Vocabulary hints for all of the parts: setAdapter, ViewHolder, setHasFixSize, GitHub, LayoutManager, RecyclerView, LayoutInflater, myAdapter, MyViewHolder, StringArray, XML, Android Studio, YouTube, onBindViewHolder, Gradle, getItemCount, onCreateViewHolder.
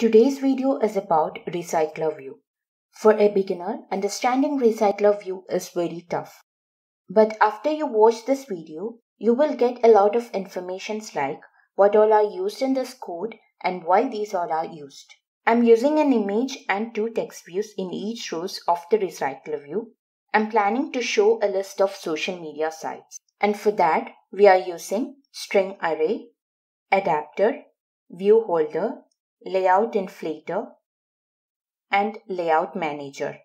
Today's video is about RecyclerView. For a beginner, understanding RecyclerView is very tough. But after you watch this video, you will get a lot of information like what all are used in this code and why these all are used. I'm using an image and two text views in each row of the RecyclerView. I'm planning to show a list of social media sites. And for that, we are using StringArray, Adapter, ViewHolder, LayoutInflater, and LayoutManager.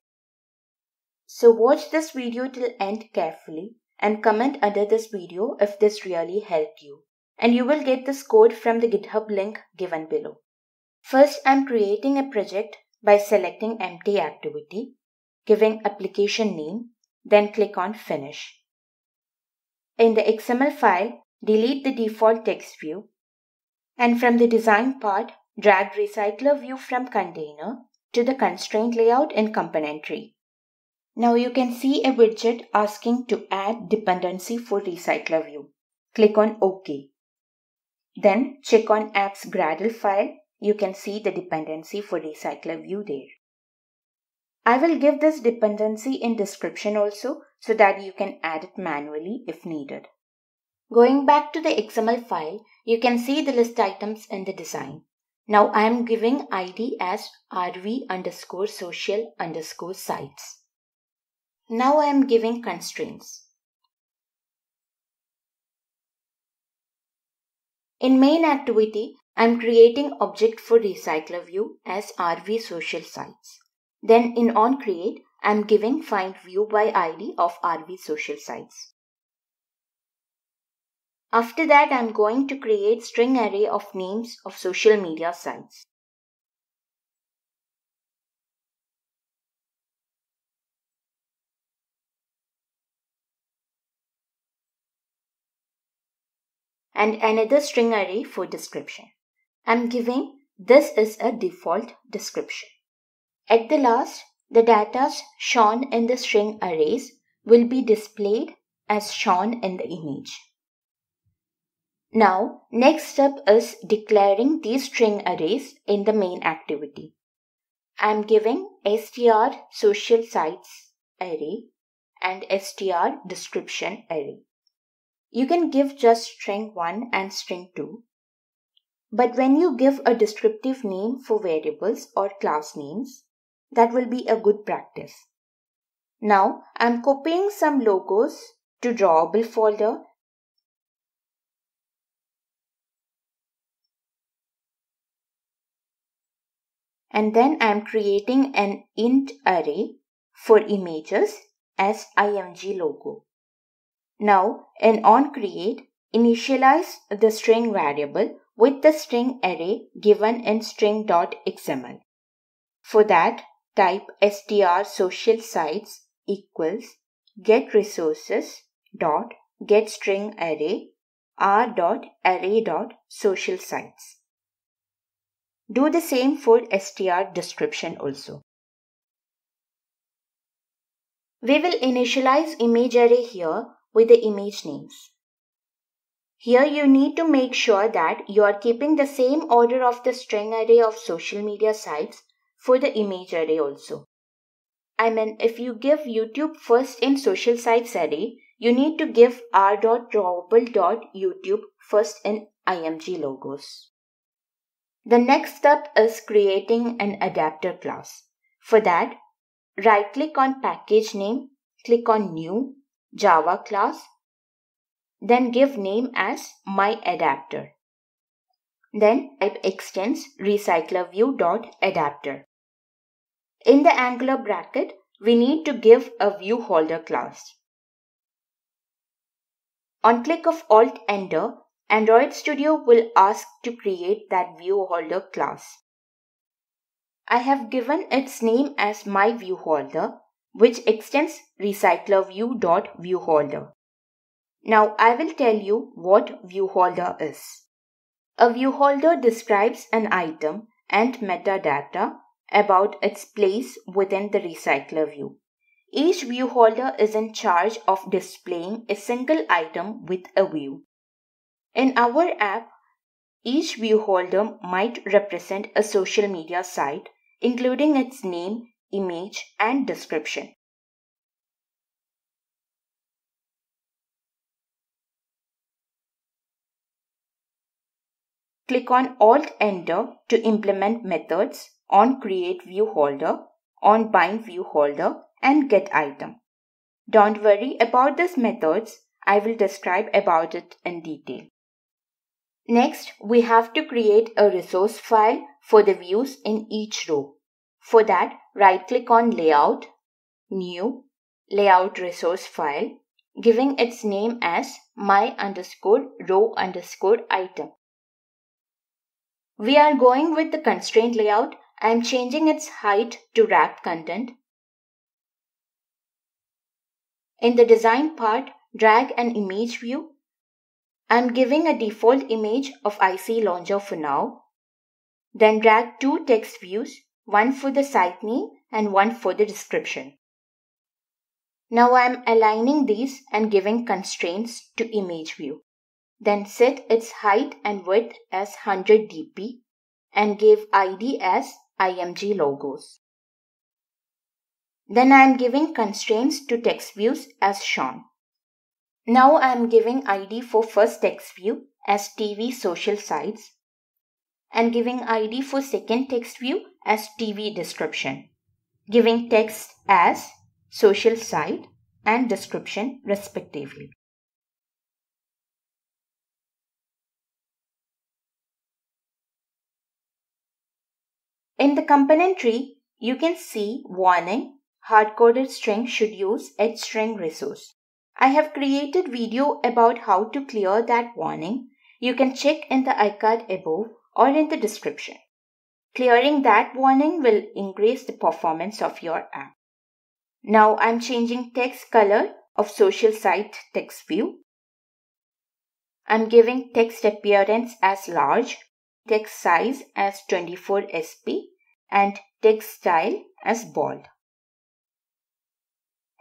So watch this video till end carefully and comment under this video if this really helped you. And you will get this code from the GitHub link given below. First, I'm creating a project by selecting empty activity, giving application name, then click on Finish. In the XML file, delete the default text view, and from the design part, drag RecyclerView from container to the constraint layout in component tree. Now you can see a widget asking to add dependency for RecyclerView. Click on OK. Then check on app's Gradle file. You can see the dependency for RecyclerView there. I will give this dependency in description also so that you can add it manually if needed. Going back to the XML file, you can see the list items in the design. Now I am giving ID as rv_social_sites. Now I am giving constraints. In main activity, I am creating object for RecyclerView as rv_social_sites. Then in onCreate, I am giving findViewById of rv_social_sites. After that, I'm going to create string array of names of social media sites. And another string array for description. I'm giving this is a default description. At the last, the data shown in the string arrays will be displayed as shown in the image. Now, next step is declaring these string arrays in the main activity. I am giving str social sites array and str description array. You can give just string 1 and string 2. But when you give a descriptive name for variables or class names, that will be a good practice. Now, I am copying some logos to drawable folder. And then I am creating an int array for images as img logo. Now in onCreate, initialize the string variable with the string array given in string.xml. For that, type str social sites equals getResources dot getStringArray r.array.social sites. Do the same for str description also. We will initialize image array here with the image names. Here you need to make sure that you are keeping the same order of the string array of social media sites for the image array also. I mean, if you give YouTube first in social sites array, you need to give r.drawable.youtube first in img logos. The next step is creating an adapter class. For that, right-click on package name, click on New, Java class, then give name as myAdapter. Then type extends RecyclerView.adapter. In the angular bracket, we need to give a ViewHolder class. On click of Alt-Enter, Android Studio will ask to create that ViewHolder class. I have given its name as MyViewHolder, which extends RecyclerView.viewHolder. Now I will tell you what ViewHolder is. A ViewHolder describes an item and metadata about its place within the RecyclerView. Each ViewHolder is in charge of displaying a single item with a view. In our app, Each view holder might represent a social media site, including its name, image, and description. Click on Alt-Enter to implement methods onCreateViewHolder, onBindViewHolder, and getItem. Don't worry about these methods, I will describe about it in detail. Next, we have to create a resource file for the views in each row. For that, right-click on Layout, New, Layout Resource File, giving its name as my_row_item. We are going with the constraint layout. I am changing its height to wrap content. In the design part, drag an image view. I am giving a default image of IC Launcher for now. Then drag two text views, one for the site name and one for the description. Now I am aligning these and giving constraints to image view. Then set its height and width as 100 dp and give ID as IMG logos. Then I am giving constraints to text views as shown. Now I am giving ID for first text view as TV social sites and giving ID for second text view as TV description, giving text as social site and description respectively. In the component tree, you can see warning, hard-coded string should use getString resource. I have created video about how to clear that warning. You can check in the iCard above or in the description. Clearing that warning will increase the performance of your app. Now I'm changing text color of social site text view. I'm giving text appearance as large, text size as 24 sp and text style as bold.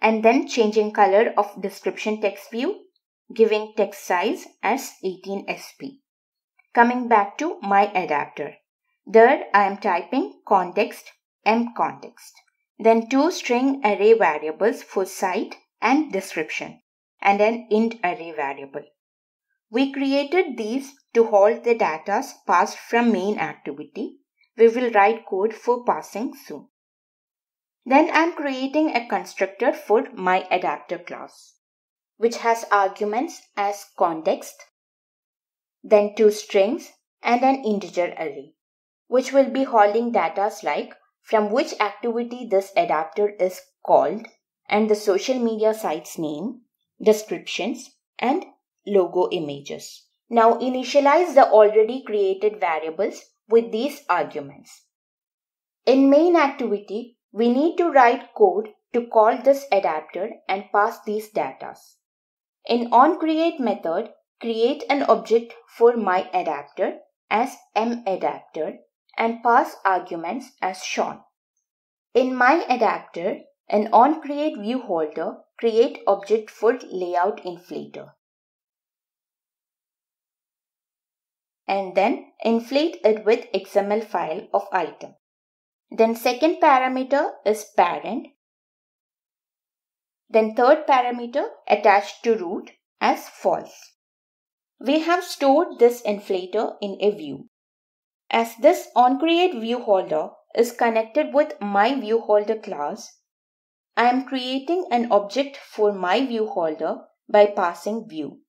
And then changing color of description text view, giving text size as 18 sp. Coming back to my adapter. There I am typing context mContext. Then two string array variables for site and description and an int array variable. We created these to hold the data passed from main activity. We will write code for passing soon. Then I am creating a constructor for myAdapter class, which has arguments as context, then two strings and an integer array, which will be holding data like from which activity this adapter is called and the social media site's name, descriptions, and logo images. Now initialize the already created variables with these arguments. In main activity, we need to write code to call this adapter and pass these data. In onCreate method, create an object for myAdapter as mAdapter and pass arguments as shown. In myAdapter, in onCreateViewHolder, create object for LayoutInflater. And then inflate it with XML file of item. Then second parameter is parent. Then third parameter attached to root as false. We have stored this inflator in a view. As this onCreateViewHolder is connected with myViewHolder class, I am creating an object for myViewHolder by passing view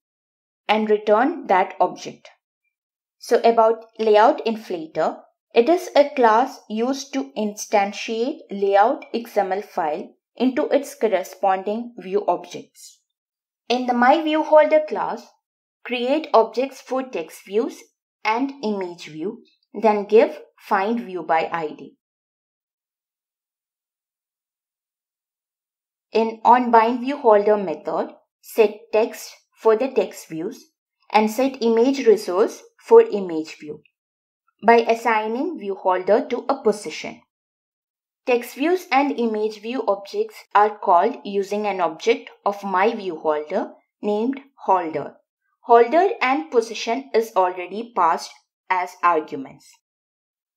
and return that object. So about LayoutInflater, it is a class used to instantiate layout XML file into its corresponding view objects. In the MyViewHolder class, create objects for text views and image view, then give findViewById. In onBindViewHolder method, set text for the text views and set image resource for image view by assigning view holder to a position. Text views and image view objects are called using an object of myViewHolder named holder. Holder and position is already passed as arguments.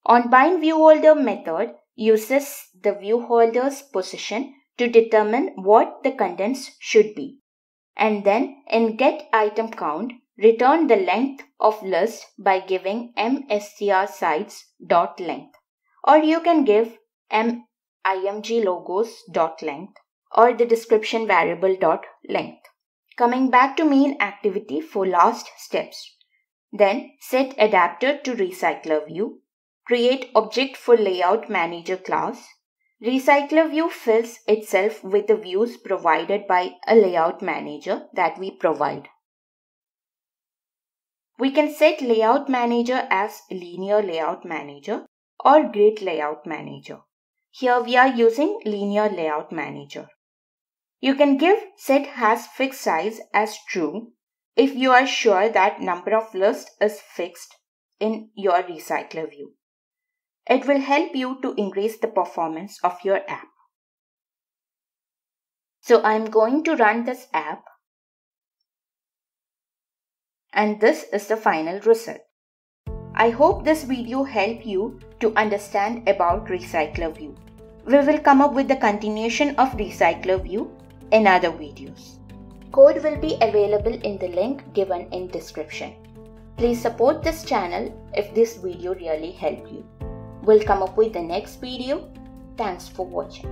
OnBindViewHolder method uses the viewholder's position to determine what the contents should be, and then in getItemCount return the length of list by giving mstrsites.length, or you can give imglogos.length or the description variable.length. Coming back to main activity for last steps. Then set adapter to RecyclerView, create object for LayoutManager class. RecyclerView fills itself with the views provided by a layout manager that we provide. We can set Layout Manager as Linear Layout Manager or Grid Layout Manager. Here we are using Linear Layout Manager. You can give setHasFixSize as true if you are sure that number of lists is fixed in your recycler view. It will help you to increase the performance of your app. So I am going to run this app. And this is the final result. I hope this video helped you to understand about RecyclerView. We will come up with the continuation of RecyclerView in other videos. Code will be available in the link given in description. Please support this channel if this video really helped you. We'll come up with the next video. Thanks for watching.